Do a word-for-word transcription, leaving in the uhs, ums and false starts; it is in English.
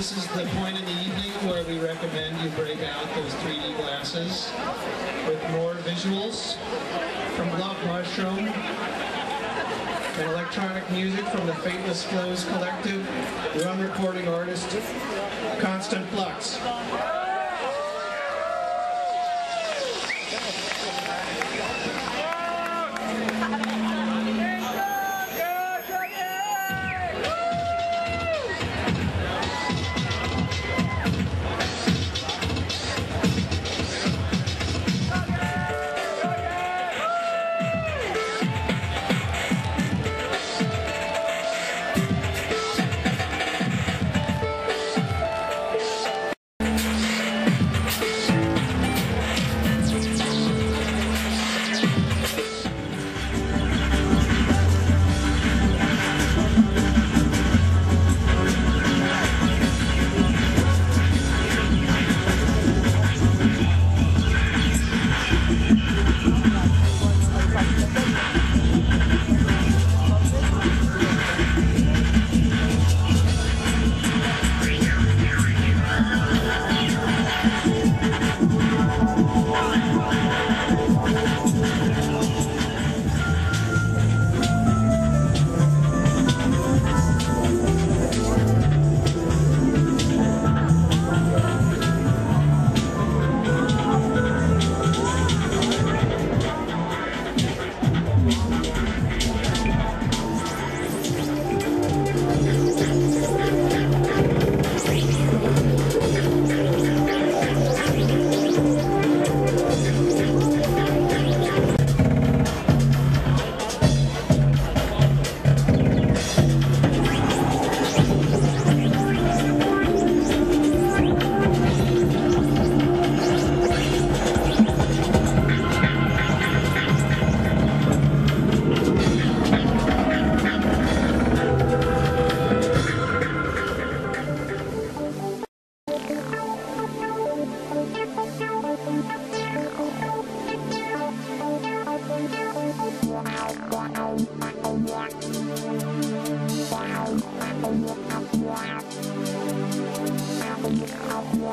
this is the point in the evening where we recommend you break out those three D glasses with more visuals from Love Mushroom and electronic music from the Faithless Flows Collective, the unrecording artist Constant Flux.